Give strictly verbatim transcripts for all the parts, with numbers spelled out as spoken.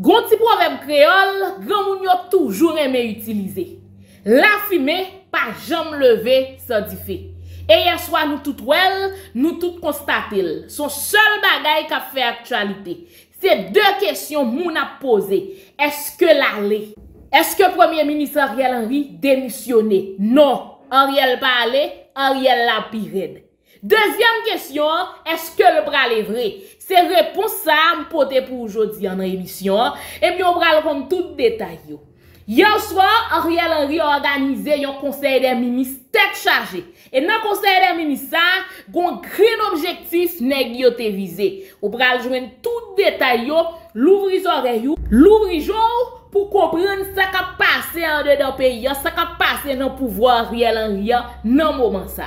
Gon ti proverbe créole, grand moun yo toujours aimé utiliser. La fumée pas jamais levé sans di feu. Et hier soir nous tout wel, nous tout constater. Son seul bagay qu'a fait actualité, c'est deux questions moun a posé. Est-ce que l'aller? Est-ce que Premier ministre Ariel Henry démissionné? Non, Ariel pas allé, Ariel la pirède. Deuxième question, est-ce que le bras est vrai? C'est réponse ça me porter pour aujourd'hui en émission. Et puis on va prendre tout détail. Hier soir, Ariel Henry a organisé un conseil des ministres tête chargée. Et dans le conseil des ministres, il y a un grand objectif nèg yo te visé. On va joindre tout détail, l'ouvrir oreille, l'ouvrir jour pour comprendre ce qui a passé en dedans pays, ce qui a passé dans le pouvoir Ariel Henry dans le moment ça.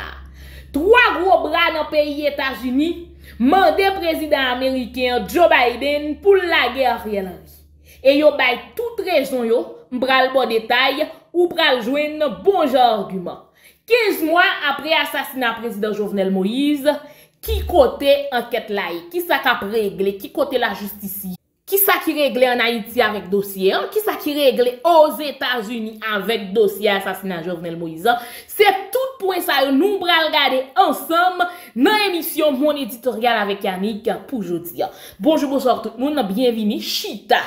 Trois gros bras dans le pays États-Unis mandé président américain Joe Biden pour la guerre Ariel Henry. Et yo bay toute raison yo, m'bral bon détail ou pral joindre bon genre argument. quinze mois après assassinat président Jovenel Moïse, qui côté enquête là, qui ça cap régler, qui côté la justice? Qui ça qui réglé en Haïti avec dossier? Hein? Qui ça qui réglé aux États-Unis avec dossier assassinat Jovenel Moïse? C'est tout point ça nous bral regarder ensemble dans émission mon éditorial avec Yannick pour aujourd'hui. Bonjour bonsoir tout le monde, bienvenue Chita.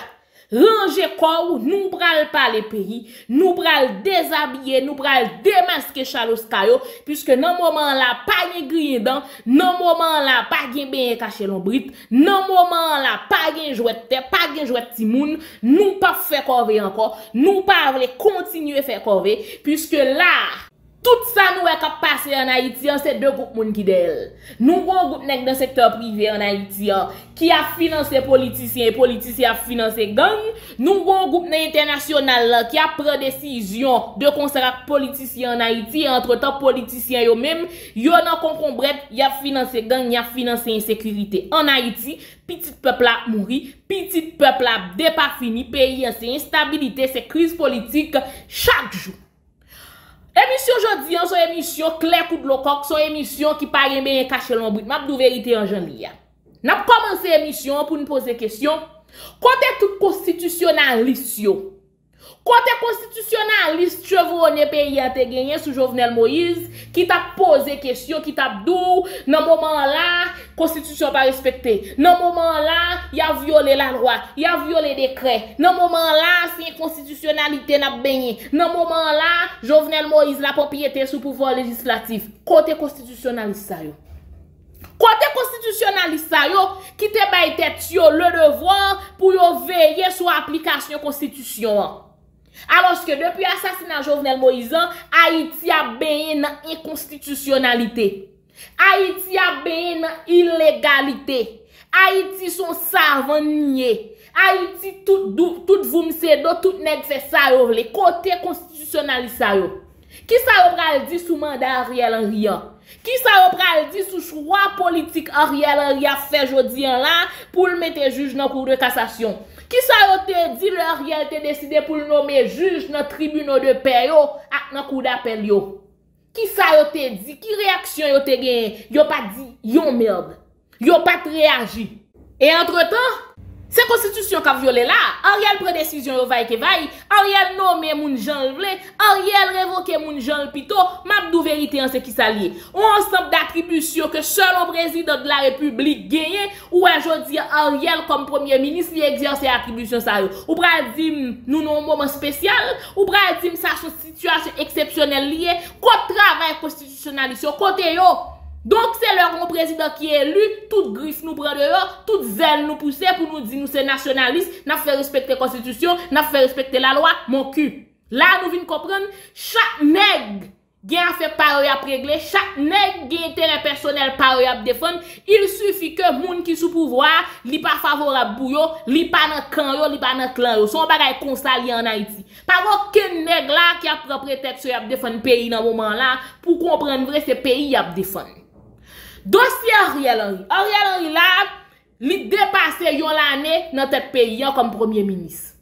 Ranger corps, nous bral parler pays, nous bral déshabiller, nous bral démasquer Charles Kayo puisque dans moment là pas gen grien dans, dans moment là pas gen bien caché l'ombrite, dans moment là pas gen jouet tête, pas gen jouet ti moun, nous pas faire corvée encore, nous pas vle continuer faire corvée puisque là tout ça nous est passé en Haïti, c'est deux groupes moun qui d'elle. Nous avons un groupe dans le secteur privé en Haïti qui a financé politiciens et politiciens a financé gang. Nous avons un groupe international qui a pris décision de concert avec politiciens en Haïti. Entre-temps, politiciens eux-mêmes, ils ont concombré, ils ont financé gang, ils ont financé insécurité en Haïti. Petit peuple a mouri, petit peuple a dépas fini, pays c'est instabilité, c'est crise politique chaque jour. Émission aujourd'hui, son émission claire coup de l'ocoque, son émission qui paraît bien caché l'ombre. M'a dou vérité en janvier. N'a commencé émission pour nous poser question. Côté tout constitutionnaliste yo. Côté constitutionnaliste chevronné pays a te gagné sous Jovenel Moïse qui t'a posé question, qui t'a dou dans moment là, constitution pas respectée. Dans moment là, il a violé la loi, il a violé décret. Dans moment là, c'est inconstitutionnalité n'a baigné. Dans moment là, Jovenel Moïse la propriété sous pouvoir législatif. Côté constitutionnaliste ça yo. Côté constitutionnaliste qui te baille tête le devoir pour veiller sur l'application constitution. Alors que depuis l'assassinat de Jovenel Moïse, Haïti a baigné dans inconstitutionnalité. Haïti a baigné dans illégalité. Haïti son savant nié. Haïti tout tout vous c'est do tout nèg fait ça yo les côté constitutionnaliste yo. Qui ça pral dit sous mandat Ariel Henry? Qui ça pral dit sous choix politique Ariel Henry a fait jodi là pour le mettre juge dans cour de cassation? Qui ça te dit le Ariel te décidé pour le nommer juge dans tribunal de paix yo ak dans cour d'appel yo? Qui ça te dit? Qui réaction yo te gagné? Yo pas dit yon merde. Yo pas réagi. Et entre-temps, c'est constitution qui a violé là. Ariel prend décision yo vaille que vaille. Ariel nomme moun Jean Vle. Ariel révoque moun Jean Pito. M'a dou vérité en ce qui s'allie. On ensemble d'attributions que seul le président de la République gagne ou aujourd'hui Ariel comme premier ministre il exerce attribution ça. Ou pral di nous non moment spécial ou pral di ça son situation exceptionnelle liée contre travail constitutionnaliste côté yo. Donc c'est le président qui est élu, toute griffe nous prend dehors, toute zèle nous pousse pour nous dire nous c'est nationaliste, n'a fait respecter la constitution, n'a fait respecter la loi, mon cul. Là nous venons comprendre, chaque nègre qui a fait parole à régler, chaque nègre qui a intérêt personnel parole à défendre, il suffit que moun qui sous pouvoir, li pas favorable pour yo, li pas dans camp yo, li pas dans clan yo, son bagay consali en Haïti. Pas aucun nègre là qui a propre prétexte à défendre pays dans moment là pour comprendre vrai c'est pays à défendre. Dossier Ariel Henry. Ariel Henry là, il dépassé yon l'année dans tête pays comme premier ministre.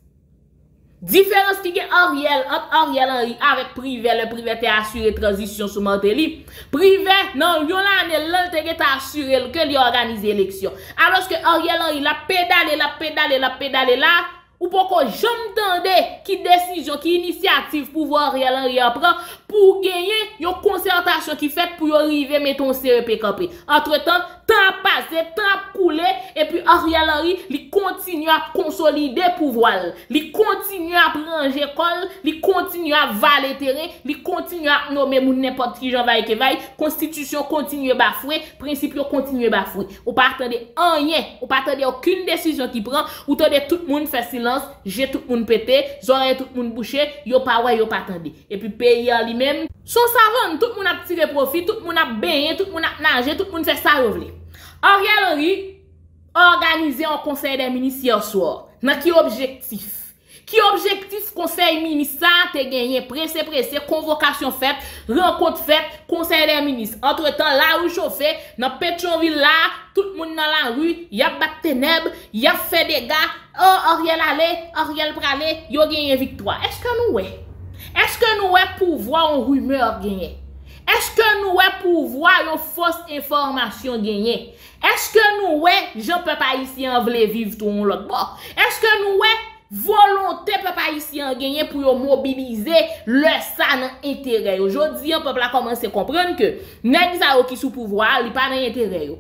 Différence qui est Ariel entre Ariel Henry avec privé, le privé t'a assuré transition sous Martelly. Privé non yon l'année là t'a assuré que li organiser élection. Alors que Ariel Henry la pédale la pédale la pédale là Ou pourquoi j'aime tendre qui décision, qui initiative pour voir Ariel Henry prend pour gagner une concertation qui fait pour arriver mettons C E P campé. Entre-temps, temps passé, temps coulé et puis Ariel Henry, il continue à consolider pouvoir, il continue à ranger école, il continue à valer terrain, il continue à nommer n'importe qui Jean Vaille qui vaille, constitution continue bafouer, principe continue bafouer. Ou pas attendre rien, ou pas attendre aucune décision qui prend, ou attendre tout le monde fait silence. J'ai tout le monde pété, j'aurais tout le monde bouché, yo pas ouais, yo pas attendé. Et puis pays en lui-même, son savant, tout le monde a tiré profit, tout le monde a baigné, tout le monde a nagé, tout le monde fait ça revler. Ariel Henry organisé un conseil des ministres hier soir. Dans qui objectif? Qui objectif conseil ministre te gagné, pressé, pressé, convocation faite, rencontre faite, conseil des ministres. Entre-temps, là où chauffe, dans Pétionville là, tout le monde dans la rue, y a bat ténèbres, y a fait des gars, oh, Ariel allait, Ariel pralé, y a gagné victoire. Est-ce que nous, est-ce que nous, pour voir une rumeur gagner? Est-ce que nous, pour voir une fausse information gagner? Est-ce que nous, j'en peux pas ici en vle vivre tout l'autre bord? Est-ce que nous, volonté peuple haïtien gagner pour mobiliser le ça dans intérêt. Aujourd'hui, le peuple a commencé à comprendre que nèg sa qui sous pouvoir, il pas dans intérêt.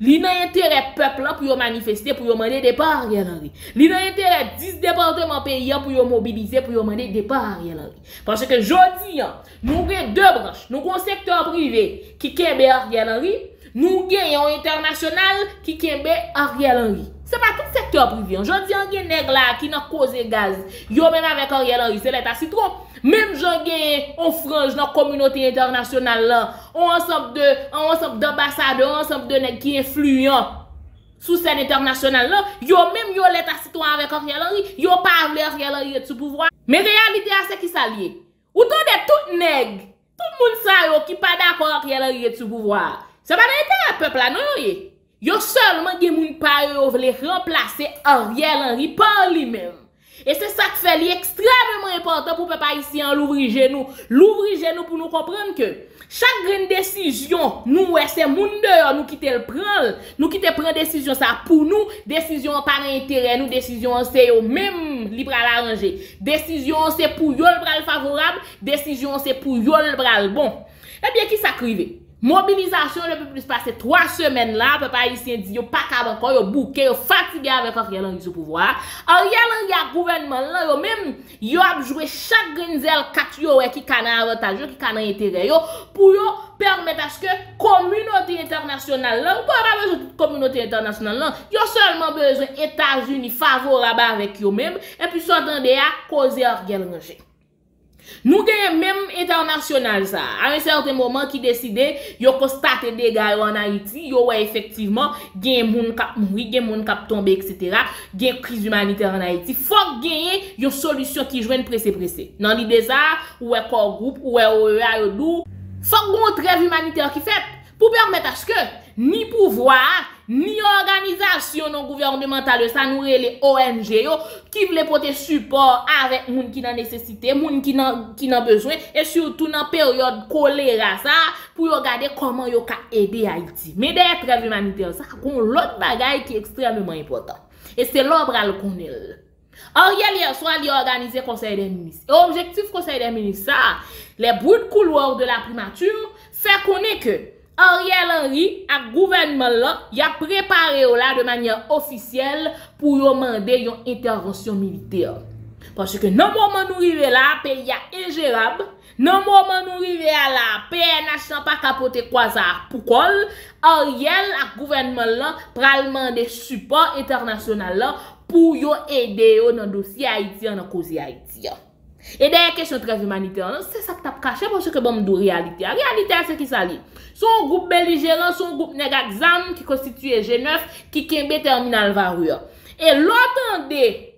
Li nan intérêt peuple pour yo manifester pour yo demander départ Ariel Henry. Li nan intérêt dix départements pays pour yo mobiliser pour yo demander départ Ariel Henry. Parce que jodi nous avons deux branches, nous avons secteur privé qui kembe Ariel Henry, nous avons international qui kembe Ariel Henry. C'est pas tout secteur privé. Je dis en nèg là qui n'a causé gaz. Yo même avec Ariel Henry, c'est l'état citron. Même j'en gagne on frange dans la communauté internationale là, on ensemble de on ensemble d'ambassadeurs, ensemble de nèg qui influents sous scène internationale là, yo même yo l'état citron avec Ariel Henry, yo pas voulu Ariel Henry sous pouvoir. Mais réalité c'est qui s'allie. Ou de tout nèg, tout monde ça yo qui pas d'accord Ariel Henry sous pouvoir. C'est pas l'intérêt peuple là non. Yo seulement gen moun pa yo vle remplacer Ariel Henry par lui-même. Et c'est ça qui fait l'extrêmement important pour peuple haïtien l'ouvrir genou, l'ouvrir genou pour nous comprendre que chaque grande décision, nous c'est moun dehors nous qui te le prend, nous qui te prend décision ça pour nous, décision pas d'intérêt, nous décision c'est eux même libre à l'arranger. Décision c'est pour yo le bral favorable, décision c'est pour yo le bral bon. Eh bien qui s'acrive? Mobilisation le plus passé trois semaines là, peuple haïtien dit yo pas capable encore, yo bouqué, yo fatigué avec Ariel Henry sous pouvoir. Ariel Henry a gouvernement là, yo même yo a joué chaque grenzel quatre yo qui kana avantage, qui kana intérêt yo pour yo permettre à ce que communauté internationale là, ou pas besoin de communauté internationale là, yo seulement besoin États-Unis favorable avec yo même et puis s'entendre à causer Ariel Henry. Nous gagnons même international ça. À un certain moment qui décidait, yo constate des gars en Haïti, yo ouais effectivement, gagne moun kap mouri, gagne moun kap tombe et cetera. Gagne crise humanitaire en Haïti. Faut gagner une solution qui joigne pressé pressé. Dans l'idée ça, ou est corps groupe, ou est O E A yo dou. Faut gon trêve humanitaire qui fait pour permettre à ce que ni pouvoir ni organisation non gouvernementale ça nous les O N G yo, qui veulent porter support avec moun qui dans nécessité, moun qui dans qui dans besoin et surtout dans période choléra ça pour regarder comment yo ka aider Haïti. Mais derrière trêve humanitaire ça gon l'autre bagaille qui est extrêmement important. Et c'est l'obra le connaît. Ariel hier soir il a organisé conseil des ministres. Et objectif conseil des ministres ça, les bouts de couloir de la primature fait connaître que Ariel Henry, à gouvernement là, il a préparé là de manière officielle pour demander une intervention militaire. Parce que non moment nous arrivons là, pays est ingérable. Non moment nous arrivons là, P N H n'a pas capoté quoi ça. Pourquoi? Ariel, à gouvernement là, pralement des supports internationaux là pour aider dans le dossier haïtien, dans le cause haïtien. Et derrière question de trêve humanitaire, c'est ça que tu as caché parce que bon, de réalité. La réalité, c'est qui s'allie. Son groupe belligérant, son groupe Negaxam qui constitue G neuf, qui kembe terminal varure. Et l'autre des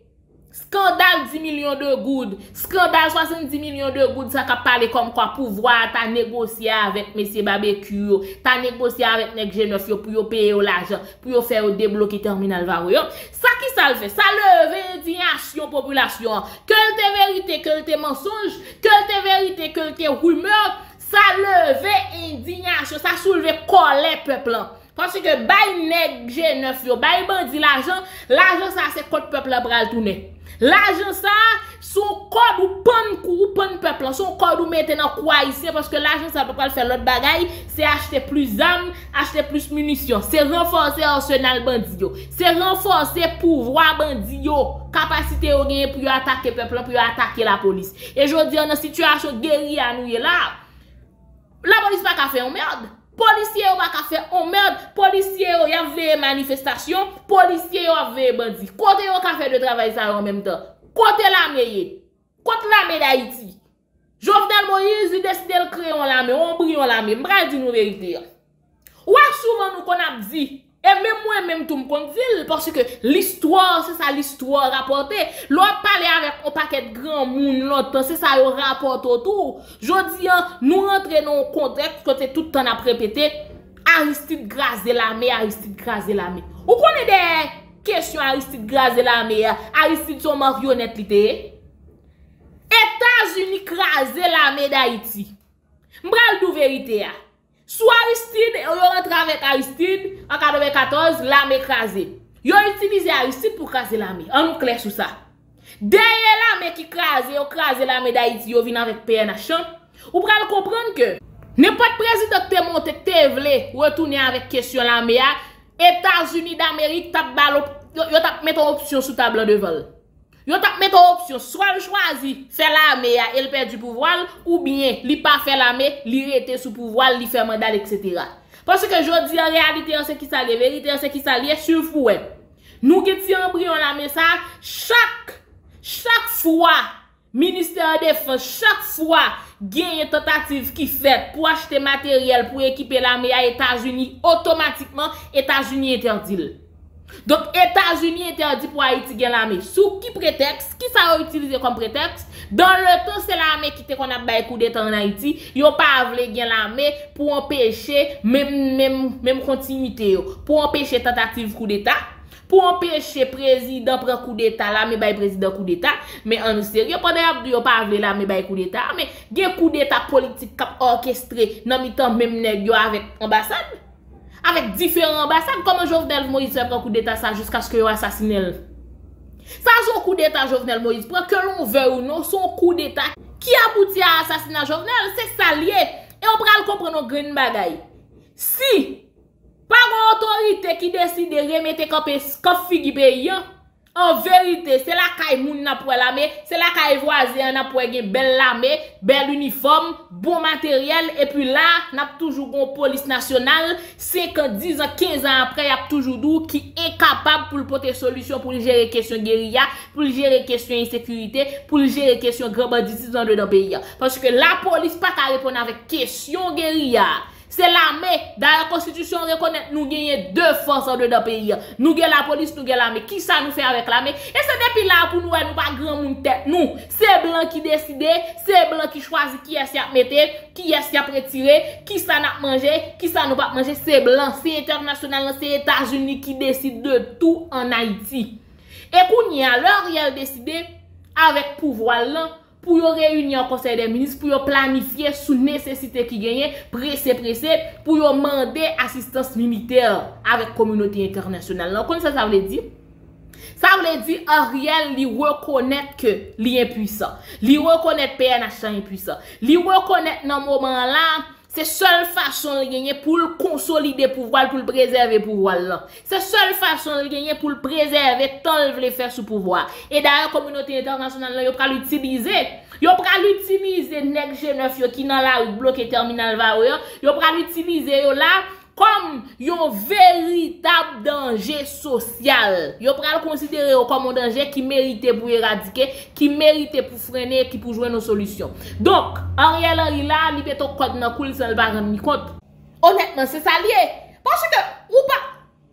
scandale dix millions de goudes, scandale soixante-dix millions de goudes, ça qu'a parlé comme quoi pouvoir, t'as négocié avec Monsieur Barbecue, t'as négocié avec Neg G neuf pour payer l'argent, pour faire débloquer terminal varure. Ça qui ça le fait, ça levé indignation population. Que le vérité, que le mensonge, que le vérité, que le rumeur, ça levé indignation, ça soulevé colère peuple. Parce que bay nèg G neuf yo, bay bandi l'argent, l'argent ça c'est contre peuple bral tourner. L'argent ça, son corps ou pan ou pan peuple, son corps ou mettez dans quoi ici parce que l'argent ça peut pas le faire l'autre bagaille, c'est acheter plus d'armes, acheter plus munitions, c'est renforcer arsenal bandit, c'est renforcer pouvoir bandit, capacité au gain pour attaquer peuple, pour attaquer la police. Et je dis en situation guerrière nous là. La police pas qu'à faire en merde. Policiers ou pas qu'à faire en merde. Policiers ou y avait manifestation. Policiers ou avait bandit. Côté ou qu'à faire de travail ça en même temps. Côté l'armée. Côté l'armée d'Haïti. Jovenel Moïse, il décide de créer en l'armée. On brille en l'armée. M'bra dit nous vérité. Ou souvent nous qu'on a dit. Et même moi, même tout me confile parce que l'histoire, c'est ça l'histoire rapportée. L'autre parler avec un paquet de grands monde, l'autre, c'est ça le rapport autour. Jodi an, nous rentrons dans un contexte que tout le temps a répété, Aristide Graze l'armée, Aristide Graze l'armée. Vous connaissez des questions Aristide Graze l'armée, Aristide son marionnette l'ité. États-Unis Graze l'armée d'Haïti. M'bral dou vérité. Soit Aristide, yon rentre avec Aristide, en quatre-vingt-quatorze, l'armée écrasée. Yon utilisé Aristide pour craser l'armée. On nous clair sur ça. Derrière l'armée qui crase, yon crase l'armée d'Haïti, yon vient avec P N H. Ou pral comprendre que, n'importe président qui te monte, qui te vle, retourner avec question l'armée, États-Unis d'Amérique, tap bal, yon tap mettre option sous table devant. Yon tap mettre option, soit le choisi, faire l'armée, elle perd du pouvoir, ou bien, li pas faire l'armée, li rete sous pouvoir, li faire mandat, et cetera. Parce que je dis en réalité, en ce qui s'allie, vérité, en ce qui s'allie, sur fouet. Nous qui tirons pris en l'armée ça, chaque, chaque fois, ministère de défense, chaque fois, gagne tentative qui fait pour acheter matériel, pour équiper l'armée à États-Unis, automatiquement, États-Unis interdit. Donc, États-Unis interdit pour Haïti gagner l'armée. Sous qui prétexte? Qui ça a utilisé comme prétexte? Dans le temps, c'est l'armée qui te qu'on a bail coup d'état en Haïti. Ils ont pas voulu gagner l'armée pour empêcher même, même, même continuité. Pour empêcher tentative coup d'état. Pour empêcher président prendre coup d'état. L'armée bail président coup d'état. Mais en sérieux, pendant que ils ont pas voulu l'armée bail coup d'état. Mais il y a coup d'état politique qui orchestré dans le temps même nèg avec ambassade. Avec différents ambassades, comment Jovenel Moïse fait un coup d'état jusqu'à ce que vous assassinez. Ça, son coup d'état, Jovenel Moïse, pour que l'on veuille ou non, son coup d'état qui aboutit à l'assassinat Jovenel, c'est ça lié. Et on va le comprendre, green bagay. Si, par une autorité qui décide de remettre comme figue pays, en vérité, c'est la caille moun n'a pour l'armée, c'est la caille voisine n'a pour une belle armée, bel uniforme, bon matériel, et puis là, n'a toujours une police nationale, cinq, dix ans, quinze ans après, y a toujours d'où qui est capable pour porter solution pour gérer question guérilla, pour gérer question insécurité, pour gérer question grand banditisme dans le pays. Parce que la police pas qu'à répondre avec question guérilla. C'est l'armée. Dans la constitution, reconnaît nous gagnons deux forces en dedans pays. Nous gagnons la police, nous gagnons l'armée. Qui ça nous fait avec l'armée? Et c'est depuis là pour nous, nous pas grand monde tête. Nous, c'est blanc qui décide, c'est blanc qui choisit qui est-ce qui a mettre, qui est-ce qui a retiré, qui ça n'a pas mangé, qui ça n'a pas mangé. C'est blanc, c'est international, c'est États-Unis qui décide de tout en Haïti. Et pour nous, alors, il a décidé avec pouvoir là. Pour yon réunir au conseil des ministres, pour yon planifier sous nécessité qui gagne, pressé, pressé, pour yon demander assistance militaire avec la communauté internationale. Alors, comment ça, ça veut dire? Ça veut dire, Ariel, li reconnaître que li impuissant. Li reconnaître P N H impuissant. Li reconnaître dans moment là, c'est seule façon de gagner pour le consolider pouvoir, pour le préserver pouvoir là. C'est seule façon de gagner pour le préserver tant le faire sous pouvoir. Et d'ailleurs, la communauté internationale, là, yon pral l'utiliser. Yon pral l'utiliser, nèg G neuf, qui dans la rue bloqué terminal va yon. Yon pral l'utiliser, yon là, comme yon véritable danger social. Yon pral considérer comme un danger qui mérite pour éradiquer, qui mérite pour freiner, qui pour jouer nos solutions. Donc, Ariel Henry là, li peut ton code nan coule sans le baran ni compte. Honnêtement, c'est ça lié. Parce que, ou pas,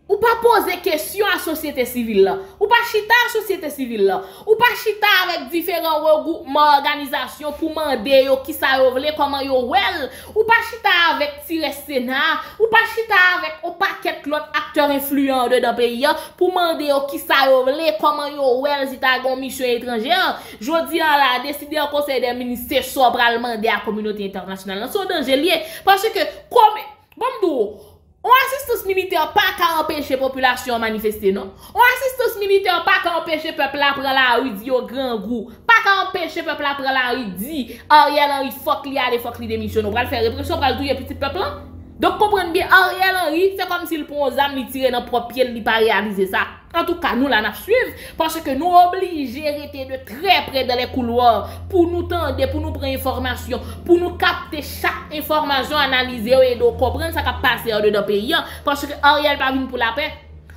ou pas poser question à la société civile là. Ou pas chita à la société civile là. Ou pas chita avec différents regroupements, organisations pour demander qui ça yo vle, comment yo well. Ou pas chita avec tire Sénat. Ou pas chita avec au paquet l'autre acteur influent de dans pays pour demander qui ça yo vle, comment yo well si ta gon mission étrangère. Jodi la décider au conseil des ministres sobre à demander à la communauté internationale. Son danger lié parce que comme bon On assistance militaire pas qu'à empêcher population manifester non. On assistance militaire pas qu'à empêcher peuple là prendre la rue dit au grand goût, pas qu'à empêcher peuple là prendre la rue dit Ariel Henry faut qu'il aller faut qu'il démissionne, on va le faire répression pour le douiller petit peuple là. Donc comprenez bien Ariel Henry, c'est comme s'il prend aux âmes il tire dans propre pied, il pas réaliser ça. En tout cas, nous là nous suivons parce que nous obligés à rester de très près dans les couloirs pour nous tendre, pour nous prendre information, pour nous capter chaque information, analyser et donc comprendre ce qui passe dans le pays. Parce que Ariel pas venu pour la paix.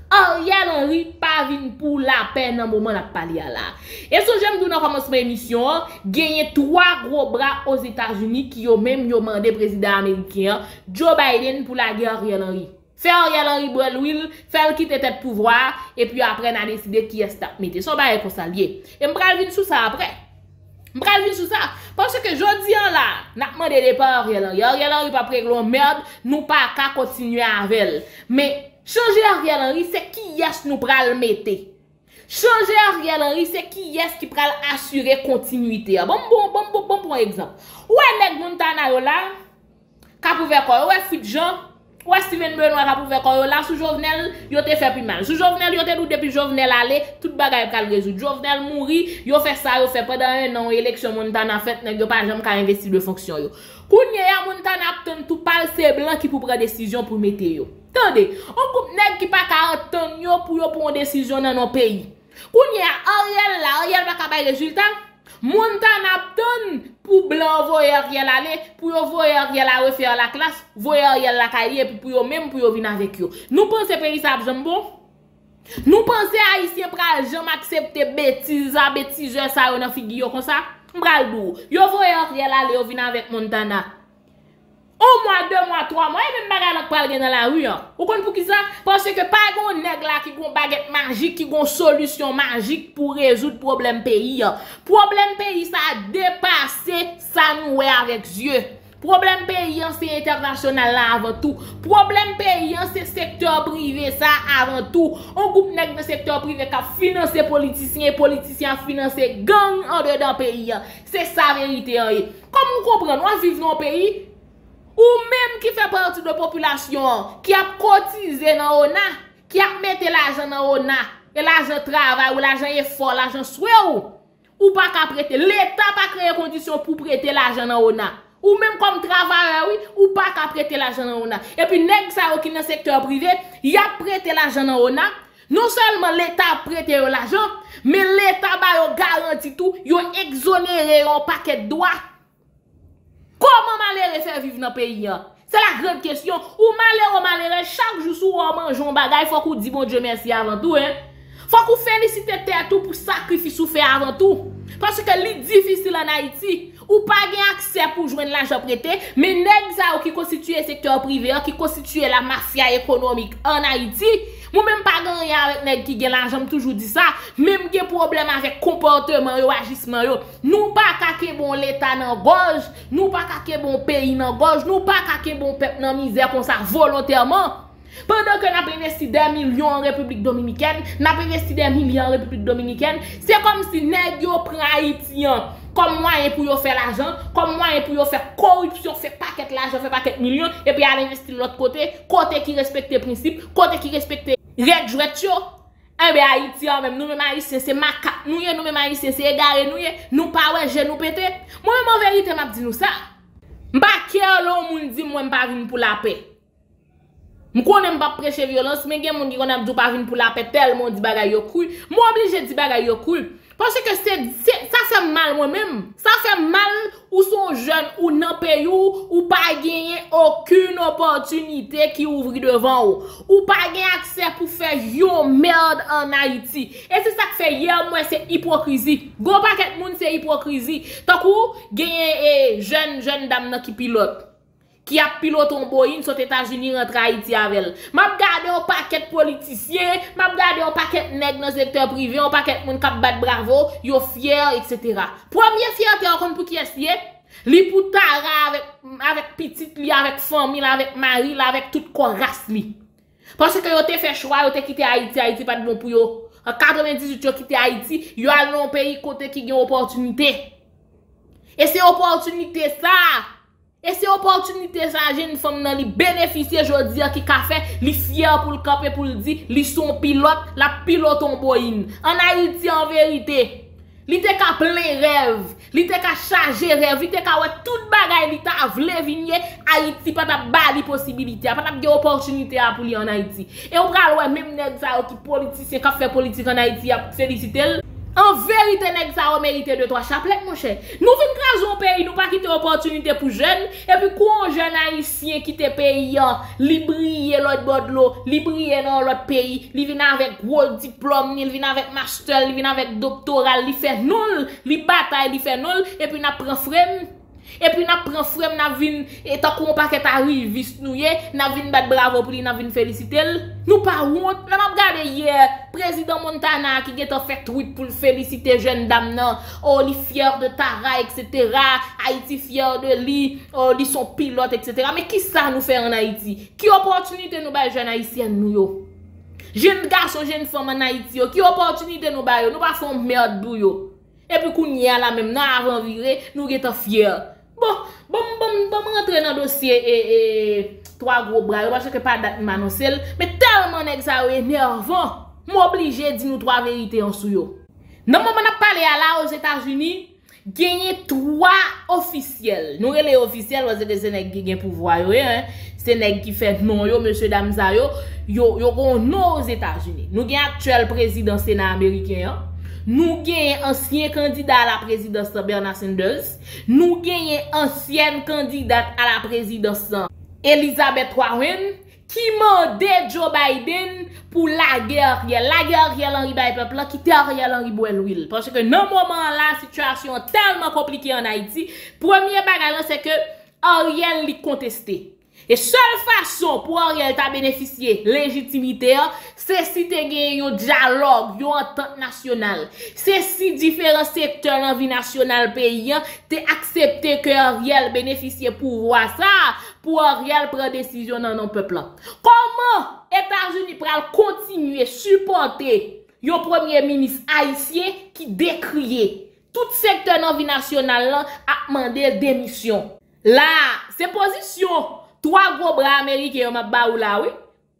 Ariel Henry pas venu pour la paix dans le moment de la parler là. Et ce que j'aime dire dans le commencement de l'émission, gagner trois gros bras aux États-Unis qui ont même demandé au président américain Joe Biden pour la guerre Ariel Henry. Faire Ariel Henry Brelwil, faire quitter tête pouvoir, et puis après, on a décidé qui est-ce que vous mettez. Ça va être conseillé. Et je vais venir sur ça après. Je vais venir sur ça. Parce que je dis là, je demande de départ Ariel Henry. Ariel Henry pas prêt que merde, nous pas qu'à continuer avec elle. Mais changer Ariel Henry, c'est qui est-ce que nous pral mettre. Changer Ariel Henry, c'est qui est-ce qui pral assurer continuité. Bon, bon, bon, bon, bon, bon exemple. Ou est-ce que Montana yo là, ka pouve quoi? Ou est-ce que Fidjan? Ou Steven Benoît a prouvé qu'on là sous Jovenel, il te fait plus mal. Sous Jovenel, il te doute depuis Jovenel aller, tout bagay pral résoudre. Jovenel mourit, il fait ça, il fait pendant un an élection Montana fait, nèg pas jamais ka investir de fonction yo. Kounye ya Montana attend tout parle c'est blanc qui pour prendre décision pour mettre yo. Tendez, on coupe nèg qui pas ka attendre yo pour yo prendre décision dans nos pays. Kounye Ariel là, Ariel pas ka bay résultat. Montana ton pour blanc voyer Ariel aller pour voyer Ariel la refaire la classe voyer Ariel la carrière puis pour même pour venir avec yo. Nous pensons pays ça bon. Nous pensons haïtien pral jamais accepter bêtise à bêtise ça dans figure comme ça. M'bral dou. Yo voyer Ariel aller yo venir avec Montana. Un mois, deux mois, trois mois, et même bagarre pral gen dans la rue. Vous comprenez pour qui ça? Parce que pas gon nèg là qui gon baguette magique, qui gon solution magique pour résoudre problème pays. Problème pays ça a dépassé ça nous avec yeux. Problème paysan c'est international là avant tout. Problème paysan c'est secteur privé ça avant tout. On groupe nèg dans secteur privé qui a financé politiciens, politiciens financé gang en dedans pays. C'est ça vérité. Comme vous comprenez, on vit dans un pays ou même qui fait partie de la population, qui a cotisé dans l'O N A, qui a mis l'argent dans l'O N A, et l'argent travail, ou l'argent effort, l'argent souhait, ou, ou pas qu'à prêter. L'État pas créé condition pour prêter l'argent dans l'O N A. Ou même comme travail, oui, ou pas qu'à prêter l'argent dans l'O N A. Et puis, nèg sa qui dans le secteur privé, il a prêté l'argent dans l'O N A. Non seulement l'État a prêté l'argent, mais l'État a garanti tout, il a exonéré un paquet de droits. Comment malheureux faire vivre dans le pays? C'est la grande question. Ou malheureux, malheureux, chaque jour sous on mange un bagage, faut qu'on dise bon Dieu merci avant tout. Hein? Faut qu'on félicite terre tout pour sacrifice ou faire avant tout. Parce que c'est difficile en Haïti. Ou pas gain accès pour joindre l'argent prêté, mais nèg ça qui constitue le secteur privé, qui constitue la mafia économique en Haïti. Moi même pas gain rien avec nèg qui gagne l'argent, toujours dit ça, même des problèmes avec comportement yo, agissement yo. Nous pas ka ke bon l'état nan gorge, nous pas ka ke bon pays nan gorge, nous pas ka ke bon peuple nan misère comme ça volontairement. Pendant que nous avons investi des millions en République dominicaine, nous avons investi des millions en République dominicaine, c'est comme si nèg yo prend Haïtien comme moyen pour faire l'argent, comme moyen pour faire corruption, faire paquet l'argent, faire paquet millions, et puis aller investir de l'autre côté, côté qui respecte les principes, côté qui respecte les règles. Eh bien, Haïti, même nous, même Haïtiens, c'est macaque, nous, nous, même Haïtiens, c'est égaré, nous, nous, pas ouais, je nous pété. Moi-même, en vérité, je dis nous ça. Je ne sais pas si je ne pas venir pour la paix. Je ne connais pas prêcher violence, mais il y a des gens qui ne pas venir pour la paix, tellement dit bagay yo cool. Moi, obligé de dire bagay yo cool. Parce que c'est ça fait mal moi-même. Ça fait mal ou son jeune ou non pays ou, ou pas gagner aucune opportunité qui ouvre devant ou. Ou pas gagner accès pour faire yon merde en Haïti. Et c'est ça que fait hier moi c'est hypocrisie. Gros paquet moun c'est hypocrisie. Tant kou gagner eh, jeune jeune dame qui pilote. Qui a piloté un Boeing sur les États-Unis rentre à Haïti avec elle. M'a gardé un paquet de politiciens, m'a gardé un paquet de nègres dans le secteur privé, un paquet de moun k'ap bat bravo, yo fier, et cetera. Première fierté encore pour qui est-ce? Li pou tara avec, avec petite li, avec famille, avec mari, avec tout corps race li. Parce que yo te fait choix, yo te quitté Haïti, Haïti pas de bon pour yo. En quatre-vingt-dix-huit, yo quitté Haïti, yo allé dans un pays côté qui a une opportunité. Et c'est opportunité ça. Et c'est opportunité ça jeune femme nan li bénéficier jodi qui ka fait li fier pour le camper pour le dire li son pilote la pilote en Boeing. En Haïti en vérité, li te ka plein rêve, li te ka charger rêve, li te ka wè tout bagay li ta vle vinye Haïti pa ta bali possibilité, pa ta gè opportunité pour li en Haïti. Et on pral wè même nèg ça qui politicien ka fait politique en Haïti a féliciter. En vérité, nèg ça mérité de trois chapelets, mon cher. Nous vivons dans un pays, nous pas quitter opportunité pour jeunes. Et puis, quand un jeune haïtien qui te paye, li brille l'autre bord de l'eau, li brille dans l'autre pays, li vient avec gros diplôme, il vient avec master, il vient avec doctorat, il fait nul, il bataille, il fait nul, et puis, il prend frame. Et puis, nous prenons frère, nous venons, et tant qu'on paquet arrive, nous venons battre bravo pour lui, nous venons féliciter. Nous pas honte, nous avons regardé hier, président Montana qui a fait tweet pour féliciter jeune dame, oh, il est fier de Tara, et cetera. Haïti fier de lui, oh, ils sont pilotes, et cetera. Mais qui ça nous fait en Haïti? Qui opportunité nous baille jeune haïtienne nous? Jeune garçon, jeune femme en Haïti, qui opportunité nous baille? Nous pas font merde pour yo. Et puis, nous y a la même, nous avons viré, nous sommes fiers. Bon, bon, bon, bon, rentrer dans le dossier et, et trois gros bras, parce que pas date m'annoncer, mais tellement exagéré, énervant, m'obligé de dire nous trois vérités en sous. Dans le moment où on a parlé à la aux États-Unis, gagné trois officiels. Nous, les officiels, c'est des Sénégalais qui gagnent pouvoir, hein? C'est nèg qui fait non yo monsieur dame ça yo, yo yo gon non aux États-Unis. Nous gagnons actuel président Sénat américain. Hein? Nous gagnons ancien candidat à la présidence Bernard Sanders. Nous gagnons ancienne candidate à la présidence Elizabeth Warren qui mandait Joe Biden pour la guerre. La guerre Ariel Henry by peuple qui était Ariel Henry Bouelwil. Parce que dans le moment là, la situation est tellement compliquée en Haïti. Premier bagage, c'est que Ariel l'a contesté. Et seule façon pour Ariel ta bénéficier légitimité, c'est si tu as un dialogue, une entente nationale. C'est si différents secteurs dans la vie nationale paysan, tu accepté que Ariel bénéficie pour voir ça, pour Ariel prendre décision dans nos peuples. Comment États-Unis pral continuer à supporter un premier ministre haïtien qui décrie tout secteur dans la vie nationale à demander démission? Là, c'est position. Trois gros bras américains, ma baou la, oui.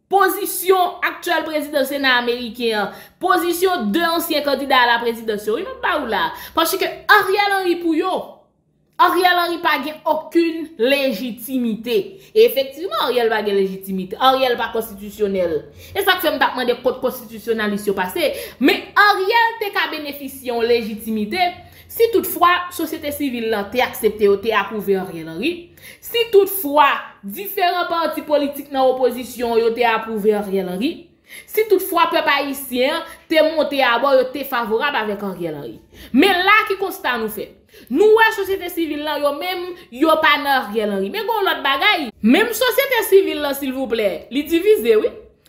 Position actuel président Sénat américain. Position deux anciens candidats à la présidence, oui, ma baou la. Parce que Ariel Henry pou yo, Ariel Henry pa gen aucune légitimité. Et effectivement, Ariel pa gen légitimité. Ariel pa constitutionnel. Et ça fait m'dakman de code constitutionnaliste yo passé. Mais Ariel te ka bénéficie en légitimité. Si toutefois, société civile l'a accepté ou approuvé Ariel Henry, si toutefois, différents partis politiques dans l'opposition ont approuvé Ariel Henry, si toutefois, peuple haïtien te monté à bord, te favorable avec Ariel Henry. Mais là, qui constat nous fait? Nous, la société civile là, yo même, yo pas dans Ariel Henry. Mais gon l'autre bagaille, même société civile là, s'il vous plaît, li divise, oui.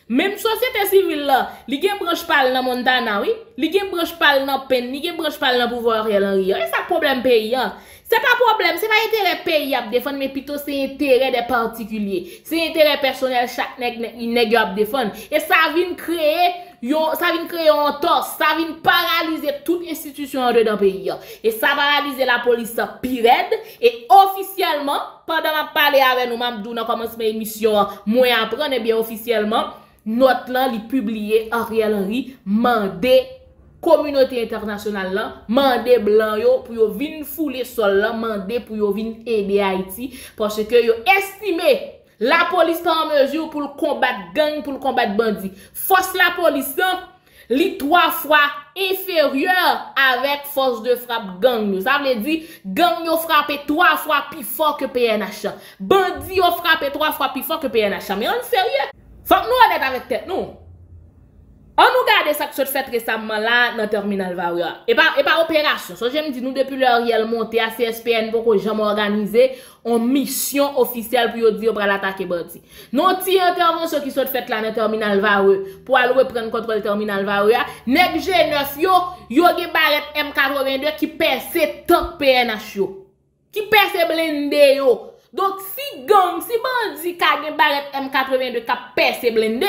Même société civile là, li gen branche pal nan Montana, oui, li gen branche pal nan peine, li gen branche pal nan pouvoir Ariel Henry. Et ça problème pays hein. C'est pas problème, c'est pas intérêt pays à défendre mais plutôt c'est intérêt des particuliers. C'est intérêt personnel chaque nèg nèg à défendre et ça vient créer yon, ça vient créer un torse, ça vient paralyser toute institution en dedans pays hein. Et ça paralyser la police pire et officiellement pendant m'a parler avec nous m'a dou dans commencement émission moi apprendre et bien officiellement note là, li publié Ariel Henry, mandé communauté internationale là, mandé blanc yo pour yo vin fouler sol là, mandé pour yo vin aider Haïti parce que yo estimé la police pas en mesure pour le combattre gang, pour le combattre bandit. Force la police li trois fois inférieure avec force de frappe gang. Ça veut dire gang yo frappé trois fois plus fort que P N H. Bandit yo frappé trois fois plus fort que P N H. Mais en sérieux? Faut que nous honnêtes avec tête, nous. On nous garde ça que fait récemment là, dans le terminal Varia. Et pas, et pas opération. Ça, so, j'aime dire, nous, depuis le Riel monté à C S P N, pour que j'aime organiser en mission officielle pour dire, pour l'attaquer Bandi. Non, ti intervention qui sont faites là, dans le terminal Varia, pour aller prendre contre le terminal Varia, nèg G neuf, yo, yo, ge barrette M quatre-vingt-deux qui perce tant P N H, yo. Qui perce blindé, yo. Donc, si gang, si bandit ka gen barrette M quatre-vingt-deux ka perce blindé,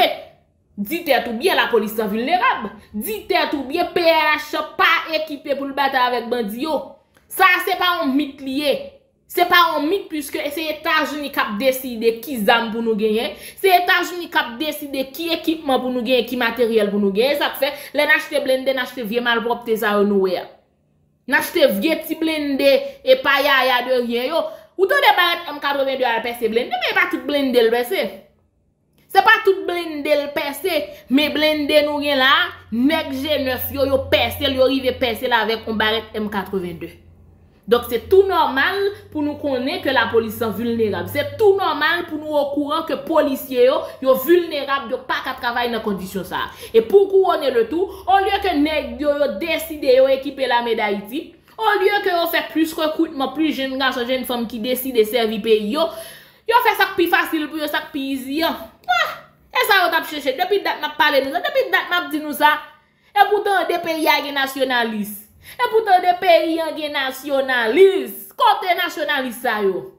dites tout bien la police est vulnérable. Dites tout bien P H pas équipé pour le battre avec bandit. Ça, c'est pas un mythe lié. Ce n'est pas un mythe puisque c'est les États-Unis qui ont décidé qui zame pour nous gagner. C'est les États-Unis qui ont décidé qui équipement pour nous gagner, qui matériel pour nous gagner. Ça fait, les n'achete blende, n'achete vieux malpropre, t'es ça renoué. N'achete vieux petit blende et pas yaya de rien. Ou t'en débarrette M quatre-vingt-deux à la percée blende, mais pas tout blende le percée. C'est pas tout blende le percée, mais blende nous rien là, nèg G neuf yo yo percé, yo rive percé là avec un barrette M quatre-vingt-deux. Donc c'est tout normal pour nous connaître que la police est vulnérable. C'est tout normal pour nous au courant que les policiers sont vulnérables de ne pas travailler dans les conditions ça. Et pour couronner le tout, au lieu que nèg yo décider d'équiper la médaille d'Haïti, au lieu que vous faites plus recrutement, plus jeunes garçons, jeunes femmes qui décident de servir le pays, vous faites ça plus facile pour vous, ça plus easy. Ah, et ça, vous avez cherché. Depuis que je parle de ça, depuis que je dis nous ça, et pourtant, des pays qui sont nationalistes. Et pourtant, des pays qui sont nationalistes. Côté nationaliste, ça yo.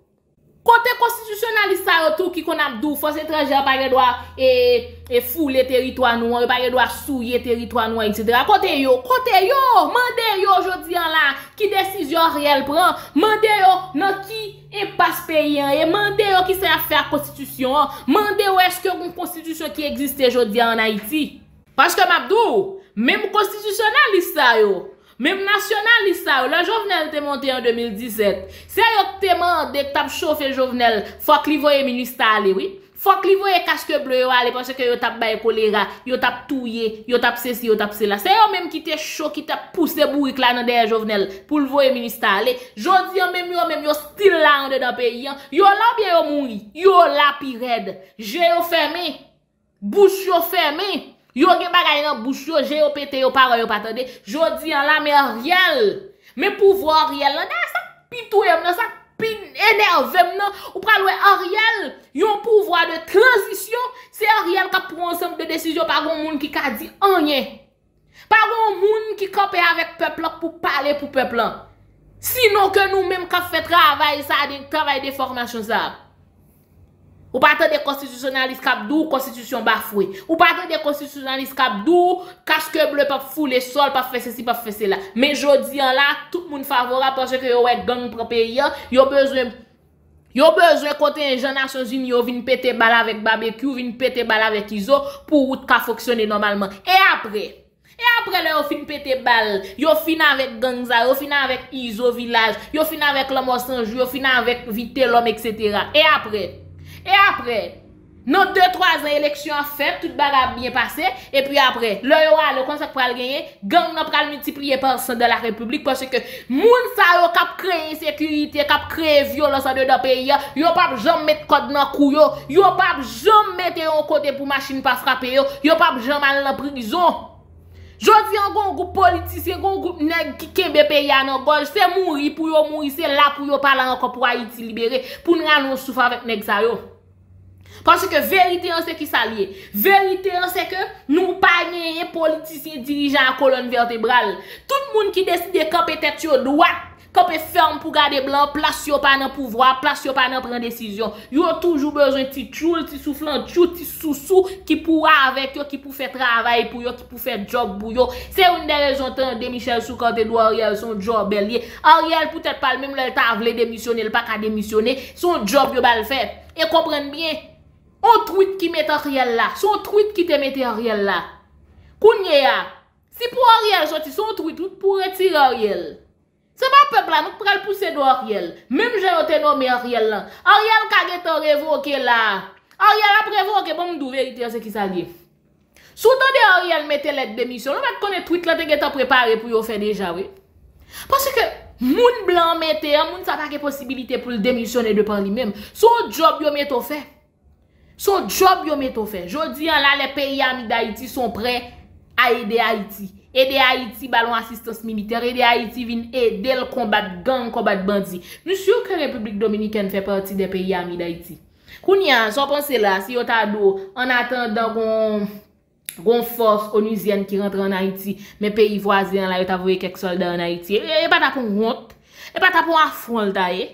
Côté constitutionnaliste, ça yo, tout qui qu'on a d'où, force étrangère, pas de droit, et, et fouler territoire noir, pas de droit, souiller territoire noir, et cetera. Côté yo, côté yo, mandez yo, aujourd'hui là, qui décision réelle prend, mandez yo, non qui impasse pays, et mandez yo qui c'est affaire constitution, mandez yo est-ce que une constitution qui existe aujourd'hui en Haïti. Parce que Mabdou, même constitutionnaliste, ça yo. Même nationaliste, le Jovenel te monté en deux mille dix-sept. C'est yon te mandé que t'as chauffé Jovenel, faut que l'y ministre aller, oui. Faut que l'y voye casque bleu aller parce que yon tap baye choléra, yon tap touye, yon tap ceci, yon tap cela. C'est yon même qui te chaud, qui t'a poussé bourrique là dans derrière Jovenel pour le voye ministre aller. Jodi yon même yon même yon style là en dedans pays. Yon là bien yon mouri, yon là pi red. J'ai yon fermé, bouche yon fermé. Yo gen bagay nan bouche yo, j'ai yo pété yo parole yo pas tande. Jodi an la mais Ariel, mais pouvoir Ariel là ça pitouem là ça énervem nan, ou pral wè Ariel, yon pouvoir de transition, c'est Ariel qui prend ensemble de décision par gon moun qui ka di rien. Par gon moun qui camper avec peuple pour parler pour peuple. Sinon que nous même ka fait travail ça, travail de formation ça. Ou pas tant de constitutionnalistes cap dou constitution bafoué. Ou pas tant de constitutionnalistes cap dou casque bleu pas fouler sol pas faire ceci pas faire cela. Mais jodi an là tout le monde favorable parce que yo wè gang prend pays, yo besoin yo besoin contingent Nations Unies yo vinn péter balle avec barbecue, vinn péter balle avec iso pour route ka fonctionner normalement. Et après Et après, là, vous fin pété balle, vous fin avec gangza, vous fin avec iso village, vous fin avec l'homme sans jour, vous fin avec vite l'homme, et cetera. Et après Et après, nos deux trois ans élections faites, tout bagage bien passé. Et puis après, le yora, le conseil pour le gagner, gang n'a pas multiplié par cent de la République parce que moun sa yo kap créer insécurité, kap créer violence dans le pays, yo pas jamais mettre code dans cou yo, yo pas jamais mettre en côté pour machine pas frapper yo, yo pas jamais aller en prison. Jodi an gon groupe politicien, gon groupe nèg qui kembe pays nan gol, c'est mourir pour yo mourir, c'est là pour yo parler encore pour Haïti libéré, pour nous allons souffrir avec nèg sa yo. Parce que vérité c'est qui s'allie. Vérité c'est que nous pas gagné politiciens dirigeants à colonne vertébrale. Tout le monde qui décide de camper tête sur droite, camper ferme pour garder blanc, place yo pas dans pouvoir, place yo pas dans prendre décision. Yo toujours besoin petit choul, petit soufflant, petit soussou qui pour avec yo, qui pour faire travail pour yo, qui pour faire job pour yo. C'est une des raisons de Michel Soukan de Ariel son job bellier. Ariel peut-être pas le même le ta vle démissionner, le pas qu'à démissionner, son job yo va le faire. Et comprendre bien. On tweet qui met Ariel là, son tweet qui te met Ariel là. Kounye ya, si pour Ariel sorti son tweet, pour retirer Ariel. C'est pas peuple là, nous prenons le pousser de Ariel. Même j'ai été nommé Ariel là. Ariel ka révoqué là. Ariel a prévoqué, bon m'dou vérité, c'est qui ça dit. Soudan de Ariel mettait l'aide démission, on va connaître tweet là, te geta préparé pour yon faire déjà, oui. Parce que, moun blanc mette, moun sa pas de possibilité pour le démissionner de par lui-même. Son job yon met au fait. Son job yo met au fait. Jodi an la les pays amis d'Haïti sont prêts à aider Haïti. Aider Haïti ballon assistance militaire, aider Haïti vin aider le combat gang, combat bandit. Nous sûr que République Dominicaine fait partie des pays amis d'Haïti. Kounya, so pensez là si yo ta do en attendant qu'on gon force onusienne qui rentre en Haïti, mais pays voisins là yo ta voyé quelques soldats en Haïti. Et pas ta pour honte, et pas ta pour affront taille.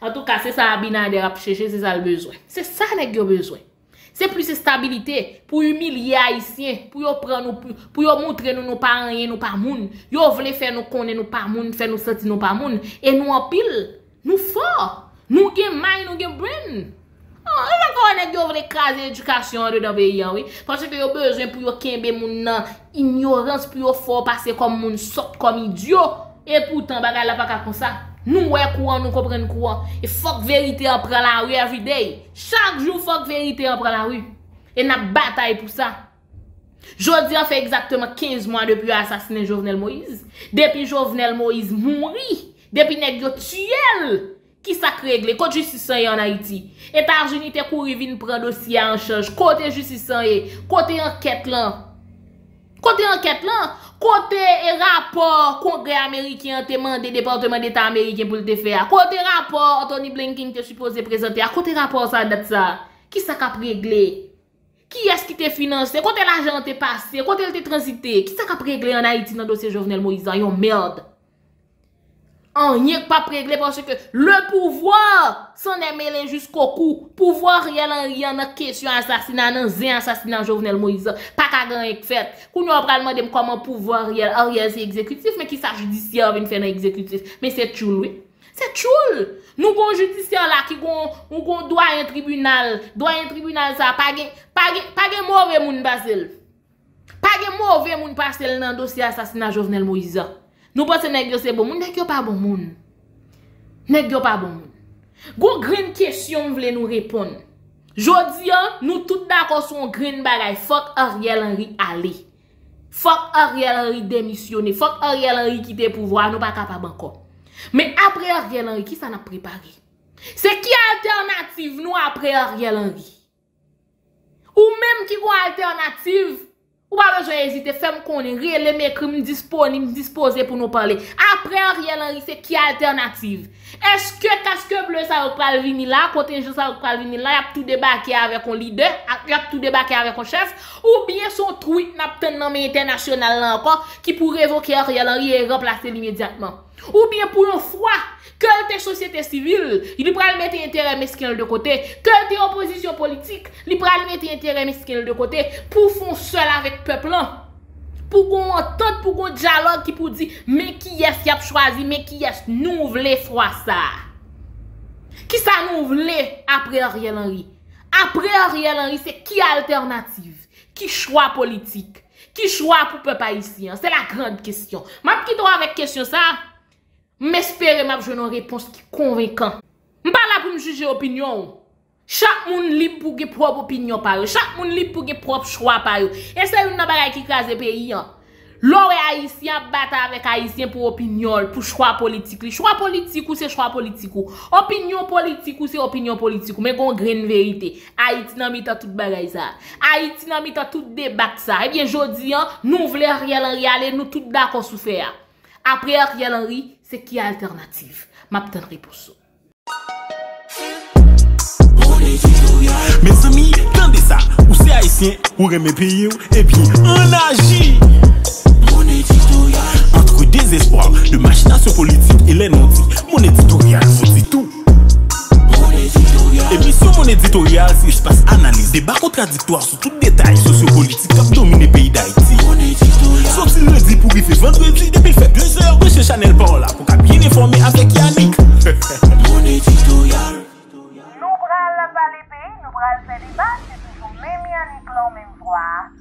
En tout cas, c'est ça Abinader a cherché, c'est ça le besoin. C'est ça nèg yo besoin. C'est plus de stabilité pour humilier haïtien, pour yo prendre nous pour yo montrer nous nous pas rien, nous pas moun. Yo voulait faire nous connaître nous pas moun, faire nous sentir nous pas moun et nous en pile. nous forts, nous qui maille, nous qui brain. Ah, il va qu'on ait écraser l'éducation dans le pays, oui, parce que yo besoin pour yo kembe moun nan ignorance pour yo fort passer comme moun sort comme idiot et pourtant bagay la pas comme ça. Nous ouais courant, nous comprenons courant. Et fuck vérité en prend la rue every day. Chaque jour fuck vérité en prend la rue. Et n'a bataille pour ça. Jodi a fait exactement quinze mois depuis l'assassinat de Jovenel Moïse. Depuis Jovenel Moïse mourit, depuis nèg yo tuel, qui ça règle côté justice en Haïti. États-Unis te couri vinn prendre dossier en charge côté justice et côté enquête là. Côté enquête là, côté rapport Congrès américain te mandé département d'État américain pour te faire. Côté rapport Tony Blinken te supposé présenter. Côté rapport ça date ça. Qui ça cap régler? Qui est-ce qui t'est financé? Quand l'argent t'est passé? Quand elle t'est transité? Qui ça qu'a réglé en Haïti dans le dossier Jovenel Moïse? Yon merde. On n'y est pas réglé parce que le pouvoir s'en est mêlé jusqu'au cou. Pouvoir réel en rien dans question assassinat, dans zin assassinat Jovenel Moïse. Pas qu'à gagner avec fait. Qu'on nous a demandé comment pouvoir réel en rien c'est exécutif, mais qui ça judiciaire vient faire dans exécutif. Mais c'est tout, oui. C'est choul. Nous avons un judiciaire là qui a droit à un tribunal. Droit à un tribunal, ça pas de mauvais moun basel. Pas de mauvais moun basel dans le dossier assassinat Jovenel Moïse. Nous pensons que c'est bon moun, n'est-ce que pas bon moun. N'est-ce que pas bon moun. Gon green question vle nous répondre. Jodi nous tous d'accord sur green bagay. Fuck Ariel Henry aller. Fuck Ariel Henry démissionner. Fuck Ariel Henry quitter le pouvoir. Nous pas capable encore. Mais après Ariel Henry, qui ça n'a préparé? C'est qui alternative nous après Ariel Henry? Ou même qui quoi alternative? Ou pas besoin d'hésiter, femme qu'on est réel, mes crimes disponibles, disposés pour nous parler. Après Ariel Henry, c'est qui alternative? Est-ce que casque bleu ça va pas venir là, côté jaune ça va pas venir là, y a tout débarqué avec un leader, y a tout débarqué avec un chef, ou bien son tweet n'a pas de nom international là encore qui pourrait évoquer Ariel Henry et remplacer immédiatement? Ou bien pour une fois, que tes sociétés civiles, il pourra mettre intérêt mesquin de côté, que tes oppositions politiques, il pourra mettre intérêt mesquin de côté, pour faire seul avec peuple, pour qu'on entende, pour qu'on dialogue, qui pour dire, mais qui est-ce qui a choisi, mais qui est-ce nous voulons faire ça? Qui ça nous voulons après Ariel Henry? Après Ariel Henry, c'est qui alternative? Qui choix politique? Qui choix pour peuple haïtien? C'est la grande question. Ma petite doit avec question ça. M'espérer m'a joué une réponse qui convaincante. M'pa là pour me juger opinion. Chaque monde libre pour gè propre opinion par yo. Chaque monde libre pour gè propre choix par yo. Et c'est une bagaille qui crase pays an. L'or haïtien bat avec haïtien pour opinion, pour choix politique. Choix politique ou c'est choix politique ou. Opinion politique ou c'est opinion politique ou. Mais gon grain vérité. Haïti nan mitan tout bagaille ça. Haïti nan mitan tout débat ça. Eh bien jodi an, nous voulons Ariel Henry aller nous tout d'accord sou fè a. Après Ariel Henry, c'est qui alternative? M'attendrai pour ça. Mes amis, tendez ça. Ou c'est haïtien, ou remet pays, et puis on agit. Entre désespoir, de machination politique et les non-dits, mon éditorial vous dit tout. Et puis sur mon éditorial, si je passe analyse, débat contradictoire sur tout détail sociopolitique qui domine le pays d'Haïti. Sauf si le dit pour y faire vendredi, depuis fait deux heures, monsieur Chanel par là, pour qu'à bien informer avec Yannick. Mon éditorial. Nous prenons la balle pays, nous prenons le débat, c'est toujours même Yannick là, même voix.